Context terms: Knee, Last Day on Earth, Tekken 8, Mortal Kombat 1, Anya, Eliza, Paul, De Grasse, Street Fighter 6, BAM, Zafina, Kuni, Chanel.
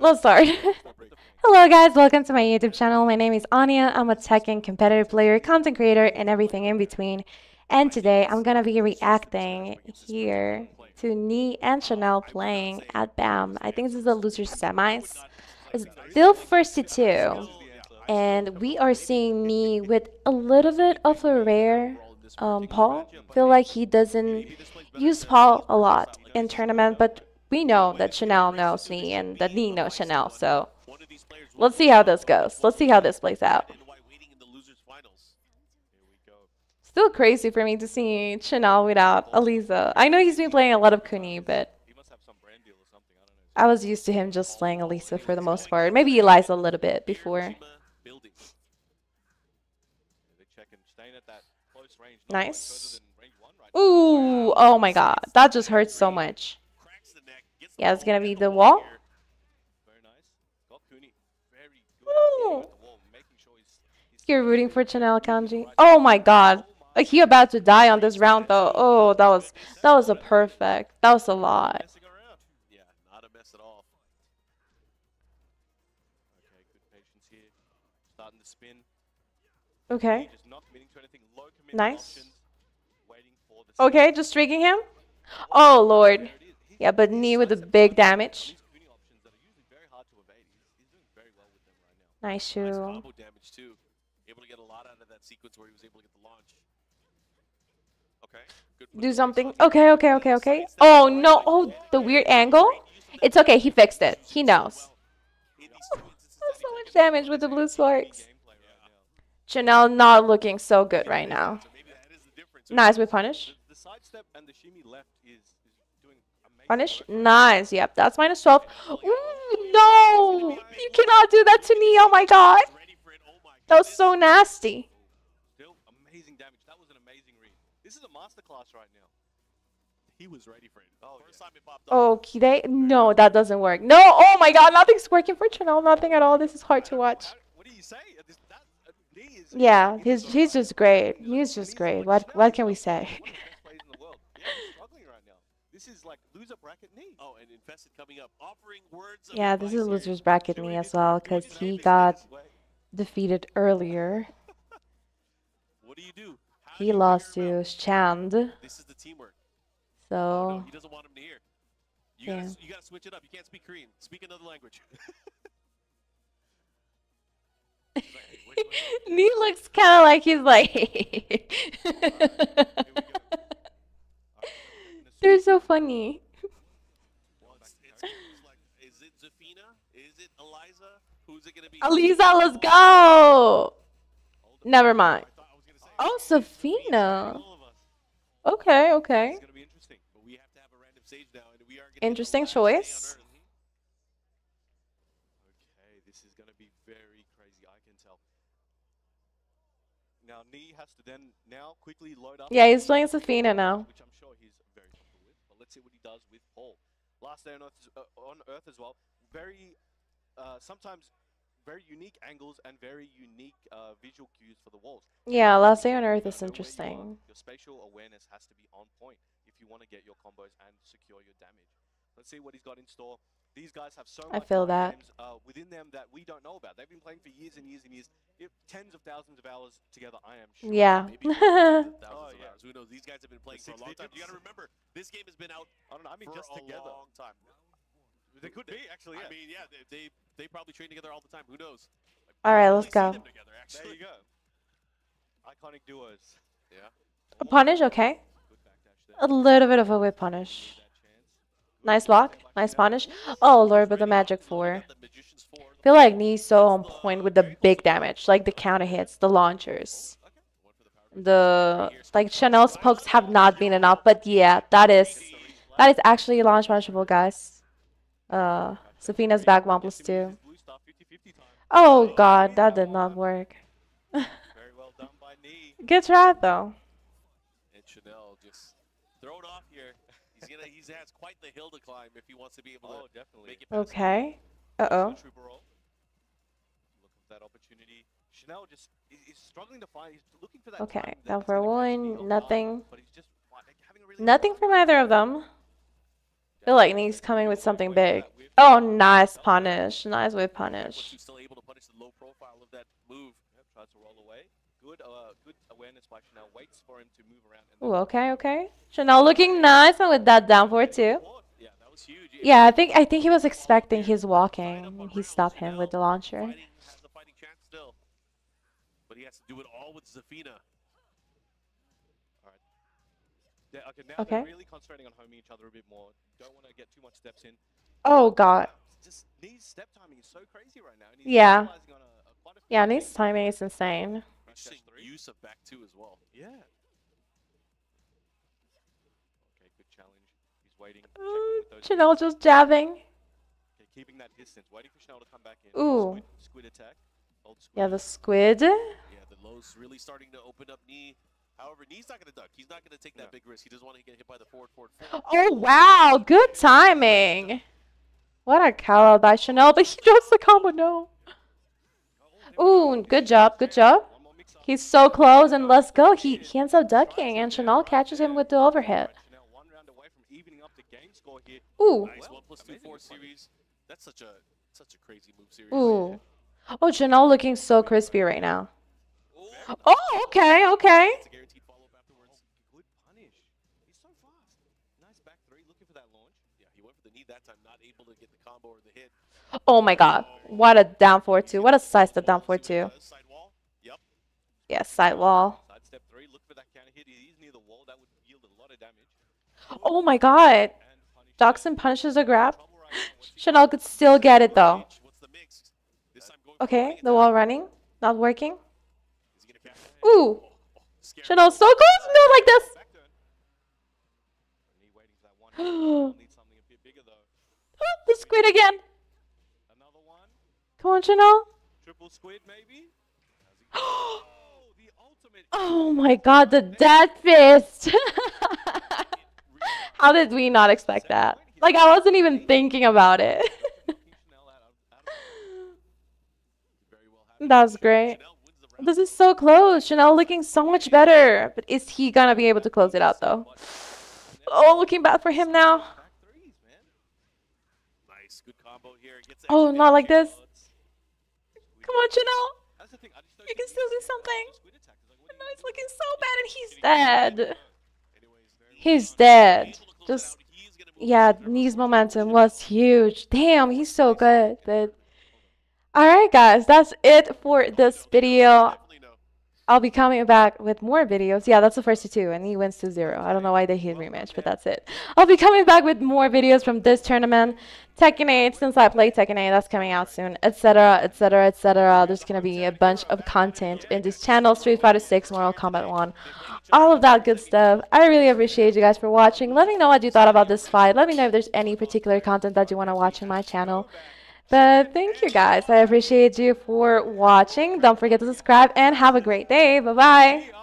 Let's start. Hello guys, welcome to my YouTube channel. My name is Anya. I'm a Tekken competitive player, content creator, and everything in between. And today I'm gonna be reacting here to Knee and Chanel playing at BAM. I think this is the loser semis. It's still first to two. And we are seeing Knee with a little bit of a rare Paul. Feel like he doesn't use Paul a lot in tournament, but we know that Chanel knows Knee and that Knee knows Chanel, so let's see how this goes. Let's see how this plays out. Still crazy for me to see Chanel without Eliza. I know he's been playing a lot of Kuni, but I was used to him just playing Eliza for the most part. Maybe Eliza a little bit before. Nice. Ooh, oh my god. That just hurts so much. Yeah, it's gonna be the wall. Ooh. You're rooting for Chanel, Kanji. Oh my god. Like, he about to die on this round though. Oh, that was a perfect. That was a lot. Yeah, not a mess at all. Okay, good patience here. Starting to spin. Okay. Nice. Okay, just streaking him. Oh lord. Yeah, but Knee with a big damage. Nice shoe. Do something. Okay, okay, okay, okay. Oh no! Oh, the weird angle. It's okay. He fixed it. He knows. That's so much damage with the blue sparks. Chanel not looking so good right now. Nice with punish. Punish. Nice. Yep, that's minus 12. Ooh, no! You cannot do that to me. Oh my god. That was so nasty. Still amazing damage. That was an amazing read. This is a masterclass right now. He was ready for it. Oh, yeah. Okay. No, that doesn't work. No. Oh my god. Nothing's working for Chanel. Nothing at all. This is hard to watch. What do you say? Yeah, he's just great. He's just great. What can we say? This is like loser bracket Knee. Oh, and invested coming up, offering words. Yeah, this is loser's bracket Knee as well, because he got defeated earlier. What do you do? He lost to Chand. This is the teamwork. So he doesn't want him to hear. You gotta switch it up. You can't speak Korean. Speak another language. Knee looks kind of like he's like. They're so funny. Is it Zafina? Is it Eliza? Who's it gonna be? Eliza, let's go! Never mind. Oh, Zafina. Okay, okay. Interesting choice. Okay, this is gonna be very crazy, I can tell. Now Knee has to then now quickly load up. Yeah, he's playing Zafina now. Let's see what he does with Paul. Last Day on Earth, as well. Very, sometimes very unique angles and very unique visual cues for the walls. Yeah, Last Day on Earth is interesting. Your spatial awareness has to be on point if you want to get your combos and secure your damage. Let's see what he's got in store. These guys have so much games within them that we don't know about. They've been playing for years and years and years. Tens of thousands of hours together, I am sure. Yeah. Thousands of hours. Who knows? These guys have been playing for a long time. You got to remember, this game has been out. I don't know. I mean, just together. A long time. They could be actually. Yeah. I mean, yeah, they probably train together all the time. Who knows? All right, let's go. Together, there you go. Iconic duos. Yeah. A punish, okay. A little bit of a whip punish. Nice block, nice punish. Oh lord, but the magic 4. I feel like Knee's so on point with the big damage, like the counter hits, the launchers. The like Chanel's pokes have not been enough, but yeah, that is actually launch punishable, guys. Zafina's back 1+2. Oh god, that did not work. Good try though. And Chanel just throw it off here. He has quite the hill to climb if he wants to be able to make it past. Okay. Uh-oh. Okay. Down for one. Nothing. Nothing from either of them. I feel like Knee's coming with something big. Oh, nice punish. Nice way punish. She's still able to punish the low profile of that move. Tries to roll away. Good awareness by Chanel. Waits for him to move around. Oh, okay, okay. Chanel looking nice and with that down forward too. Yeah, that was huge. Yeah, I think he was expecting his walking. He stopped him with the launcher. But he has to do it all with Zafina. Yeah, okay, now they're really concentrating on homing each other a bit more. Don't want to get too much steps in. Oh, God. Just Knee's step timing is so crazy right now. And he's realizing on a yeah, Knee's timing is insane. Interesting use of back two as well. Yeah. Okay, good challenge. He's waiting. Chanel just jabbing. Okay, keeping that distance. Waiting for Chanel to come back in. Ooh. Squid attack. Old squid. Yeah, the squid. Yeah, the low's really starting to open up Knee. However, Knee's not going to duck. He's not going to take that big risk. He doesn't want to get hit by the forward. Oh, wow. Good timing. What a cow by Chanel, but he drops the combo. No. Ooh, good job. Good job. He's so close, and let's go. He ends up ducking, and Chanel catches him with the overhead. Ooh. That's such a crazy move series. Ooh. Oh, Chanel looking so crispy right now. Oh, okay, okay. Good punish. He's so fast. Nice back three, looking for that launch. Yeah, he went for the knee that time, not able to get the combo or the hit. Oh my God! What a down 4-2. What a size that down 4-2. Sidewall. Yep. Yeah, sidewall. Side step three, look for that counter hit. He's near the wall. That would yield a lot of damage. Oh my God! Doxon punishes a grab. Chanel could still get it though. Okay, the wall running, not working. Ooh, Chanel so close, no, like this. The squid again. Another one. Come on, Chanel. Triple squid, maybe. Oh, the ultimate. Oh my God, the dead fist. How did we not expect that? Like, I wasn't even thinking about it. That was great. This is so close. Chanel looking so much better. But is he going to be able to close it out, though? Oh, looking bad for him now. Oh, not like this. Come on, Chanel. You can still do something. But now he's looking so bad, and he's dead. He's dead. Just, yeah, Knee's momentum was huge. Damn, he's so good. But alright guys, that's it for this video. I'll be coming back with more videos. Yeah, that's the first 2-2 and he wins 2-0. I don't know why they hit rematch, but that's it. I'll be coming back with more videos from this tournament. Tekken 8, since I played Tekken 8, that's coming out soon, etc, etc, etc. There's gonna be a bunch of content in this channel. Street Fighter 6, Mortal Kombat 1, all of that good stuff. I really appreciate you guys for watching. Let me know what you thought about this fight. Let me know if there's any particular content that you want to watch in my channel. But thank you guys. I appreciate you for watching. Don't forget to subscribe and have a great day. Bye-bye.